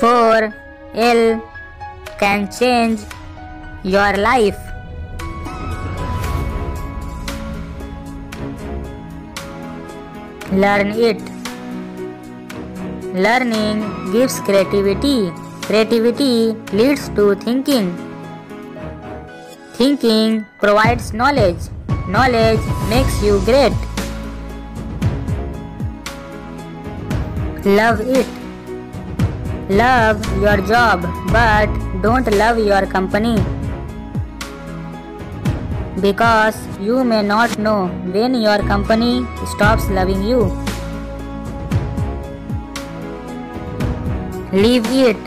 4 L can change your life. Learn it. Learning gives creativity. Creativity leads to thinking. Thinking provides knowledge. Knowledge makes you great. Love it. Love your job, but don't love your company, because you may not know when your company stops loving you. Leave it.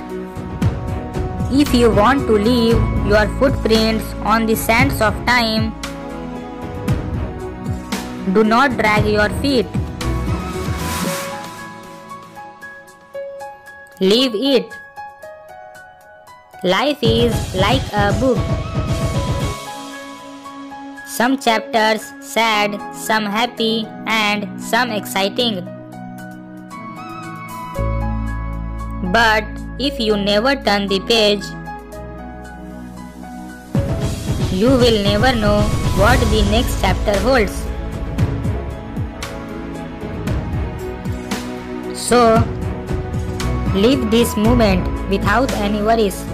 If you want to leave your footprints on the sands of time, do not drag your feet. Leave it. Life is like a book. Some chapters sad, some happy, and some exciting. But if you never turn the page, you will never know what the next chapter holds. So, live this moment without any worries.